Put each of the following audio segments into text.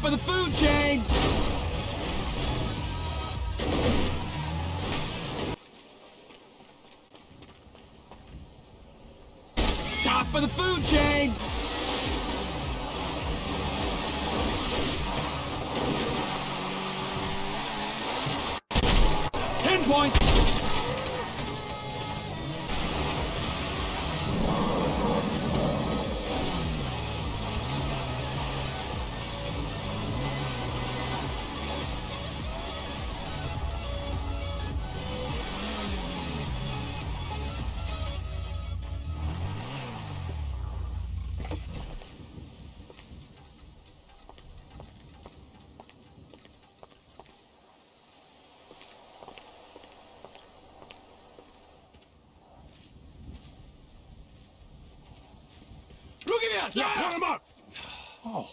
for the food chain! Top for the food chain! Yeah, put him up! Oh,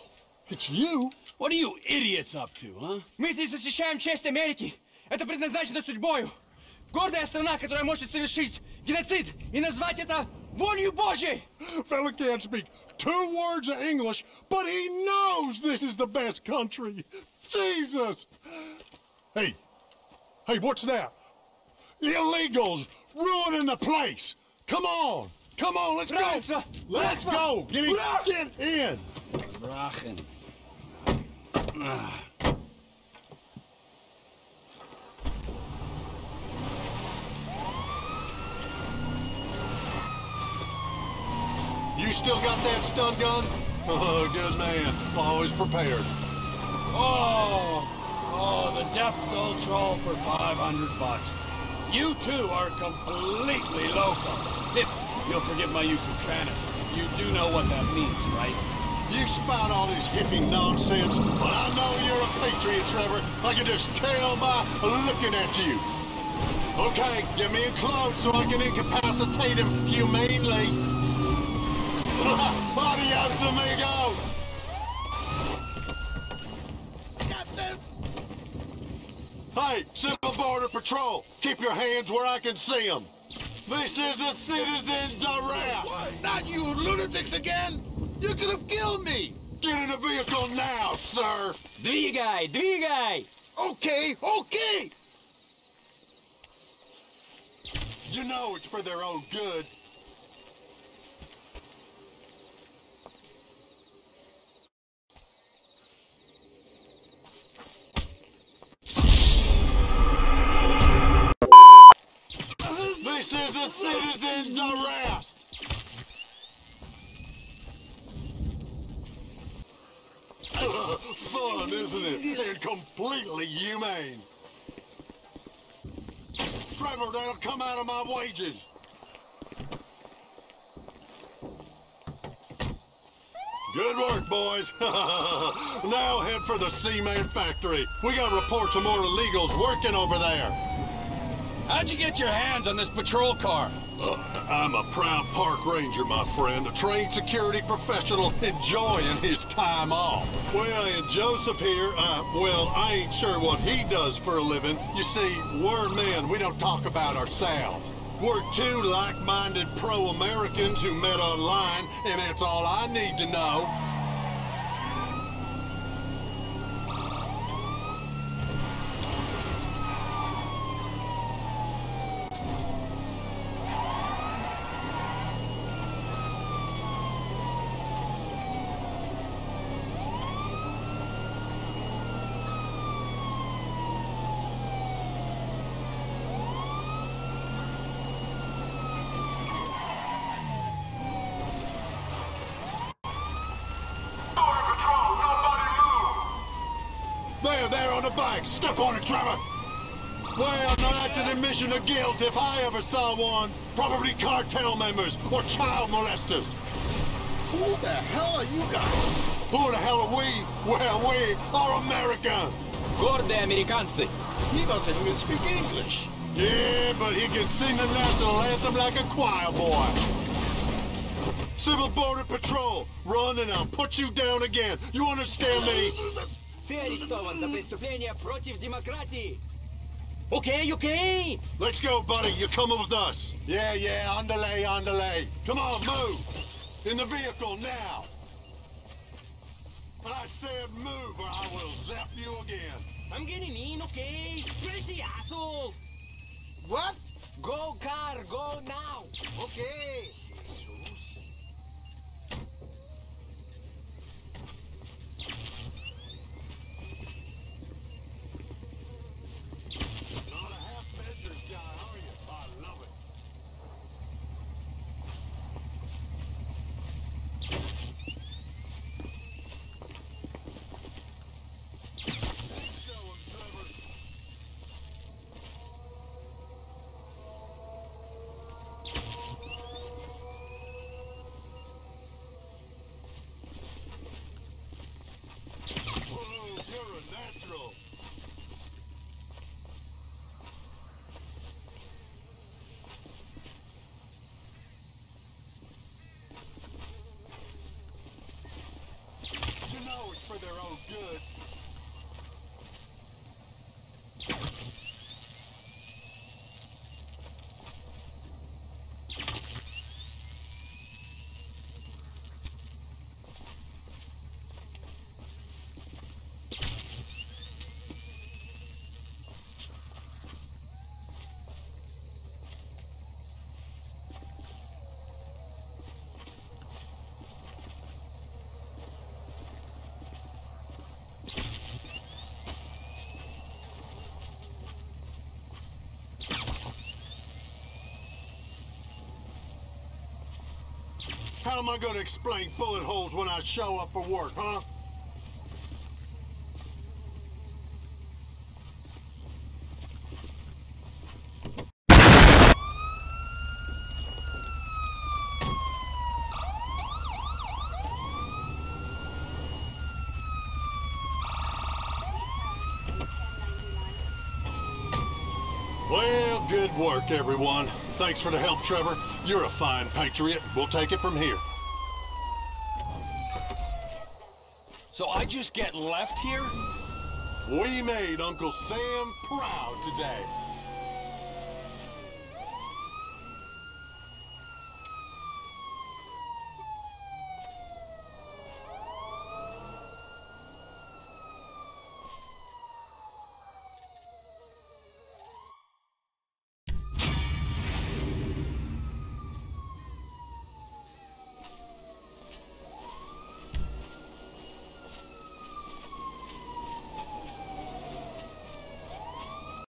it's you? What are you idiots up to, huh? Мы здесь защищаем честь Америки. Это предназначено судьбою. Гордая страна, которая может совершить геноцид и назвать это волею Божьей! Fella can't speak 2 words of English, but he knows this is the best country. Jesus! Hey, what's that? Illegals ruining the place. Come on! Come on, let's go! Let's go! Get in! Brachen. You still got that stun gun? Oh, good man. Always prepared. Oh, the depths old troll for $500. You two are completely loco. If you'll forgive my use of Spanish. You do know what that means, right? You spout all this hippie nonsense, but I know you're a patriot, Trevor. I can just tell by looking at you. Okay, get me in close so I can incapacitate him humanely. Adios, amigo! Captain! Hey, Civil Border Patrol, keep your hands where I can see them. This is a citizen's arrest! Not you lunatics again! You could have killed me! Get in the vehicle now, sir! Do you guy! Okay! You know it's for their own good. This is a citizen's arrest! Fun, isn't it? And completely humane. Trevor, that'll come out of my wages. Good work, boys. Now head for the Seaman factory. We got reports of more illegals working over there. How'd you get your hands on this patrol car? I'm a proud park ranger, my friend, a trained security professional enjoying his time off. Well, and Joseph here, I ain't sure what he does for a living. You see, we're men, we don't talk about ourselves. We're 2 like-minded pro-Americans who met online, and that's all I need to know. Step on it, Trevor! Well, that's an admission of guilt if I ever saw one. Probably cartel members or child molesters. Who the hell are you guys? Who the hell are we? Well, we are America! Gorda Americanci. He doesn't even speak English. Yeah, but he can sing the national anthem like a choir boy. Civil Border Patrol, run and I'll put you down again. You understand me? Ты арестован за преступление против демократии. Okay. Let's go, buddy. You're coming with us. Yeah. Underlay. Come on, move. In the vehicle now. I said move, or I will zap you again. I'm getting in, okay? Where's the assholes? What? Go, car, go now. Okay. Jesus. Not a half-measures guy, are you? I love it. For their own good. How am I going to explain bullet holes when I show up for work, huh? Well, good work, everyone. Thanks for the help, Trevor. You're a fine patriot. We'll take it from here. So I just get left here? We made Uncle Sam proud today.